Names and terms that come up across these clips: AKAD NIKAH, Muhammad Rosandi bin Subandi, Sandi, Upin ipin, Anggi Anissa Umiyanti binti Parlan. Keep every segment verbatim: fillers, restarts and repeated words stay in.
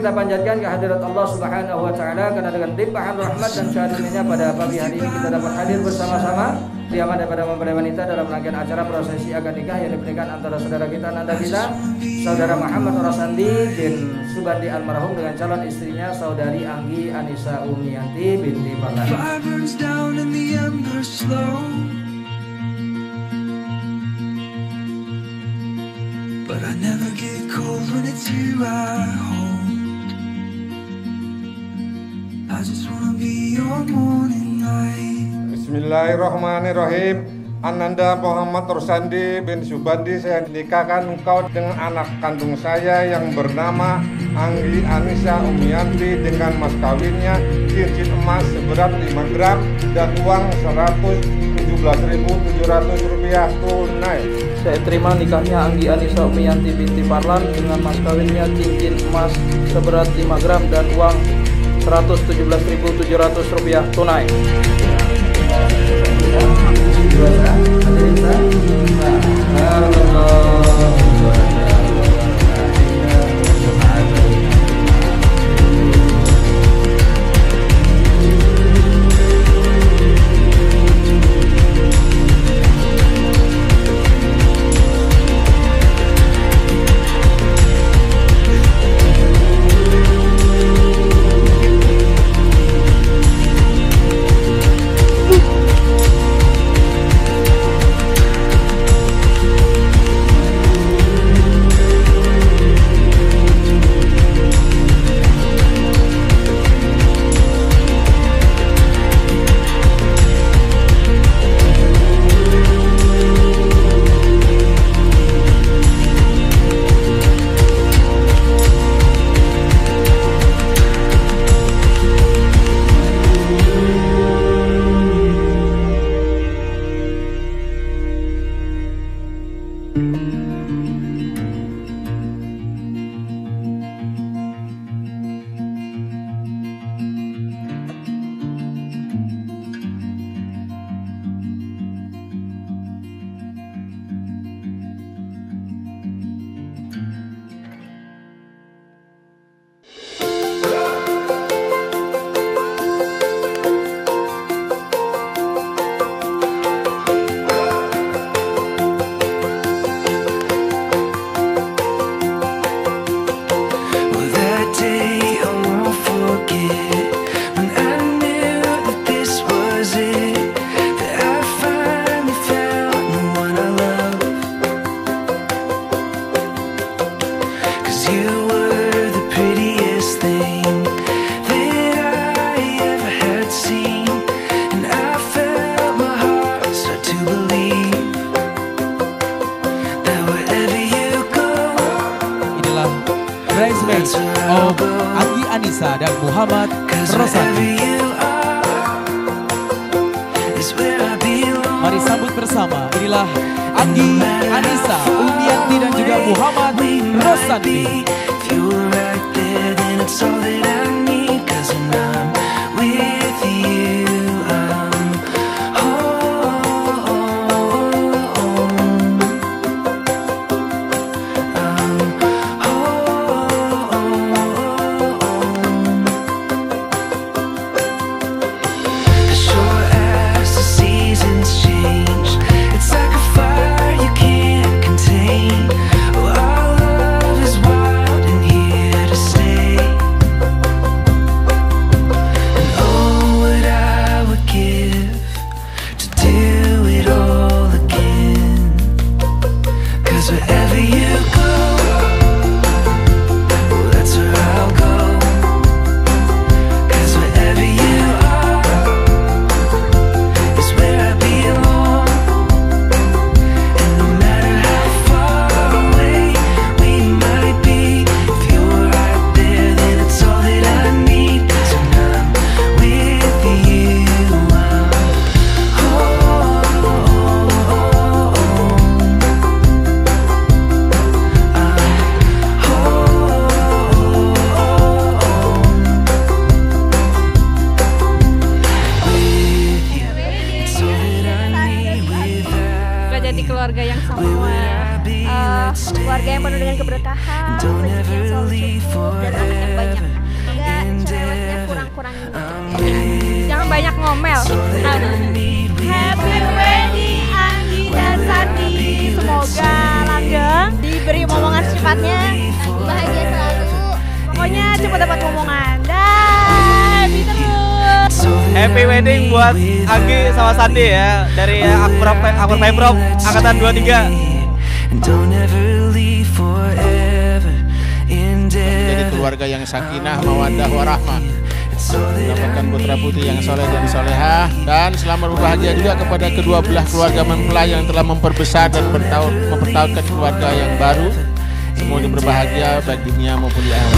kita panjatkan kehadirat Allah Subhanahu wa taala, karena dengan limpahan rahmat dan karunia-Nya pada pagi hari ini kita dapat hadir bersama-sama diaman daripada mempelai wanita dalam rangkaian acara prosesi akad nikah yang diberikan antara saudara kita, nanda kita, saudara Muhammad Rosandi bin Subandi almarhum dengan calon istrinya saudari Anggi Anissa Umiyanti binti Parlan. But I never get cold when it's you I hold. I just wanna be your morning light. Bismillahirrahmanirrahim. Ananda Muhammad Rosandi bin Subandi, saya nikahkan engkau dengan anak kandung saya yang bernama Anggi Anissa Umiyanti dengan mas kawinnya cincin emas seberat lima gram dan uang seratus tujuh belas ribu tujuh ratus rupiah tunai. Saya terima nikahnya Anggi Anissa Umiyanti binti Parlan dengan mas kawinnya cincin emas seberat lima gram dan uang seratus tujuh belas ribu tujuh ratus rupiah tunai. Oh, Anggi Anissa dan Muhammad Rosandi. Mari sambut bersama, inilah Anggi Anissa Umiyanti dan juga Muhammad Rosandi. Keluarga yang sama, uh, keluarga yang penuh dengan keberkahan, rezeki yang selalu cukup, dan anak yang banyak. ngomel. Happy wedding Anggi dan Sandi. Semoga langgeng, diberi momongan secepatnya, bahagia selalu. Pokoknya cepat dapat momongan. Dah, happy terus. Happy wedding buat Anggi sama Sandi ya, dari Akbar Akbar Pemprov angkatan dua puluh tiga. Jadi keluarga yang sakinah, mawaddah, warahmah, mendapatkan putra putri yang soleh dan solehah, dan selamat berbahagia juga kepada kedua belah keluarga mempelai yang telah memperbesar dan mempertautkan keluarga yang baru. Semoga berbahagia baik di dunia maupun di akhirat.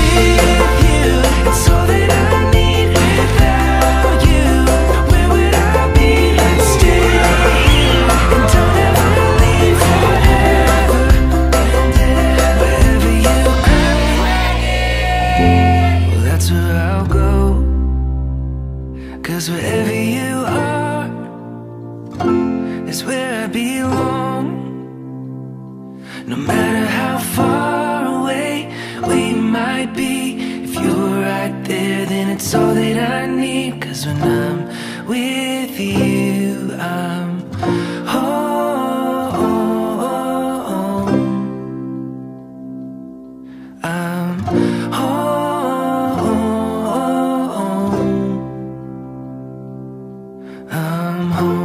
Cause wherever you are is where I belong. No matter how far away we might be, if you're right there, then it's all that I need. Cause when I'm with you, I'm home. I'm home. I'm home.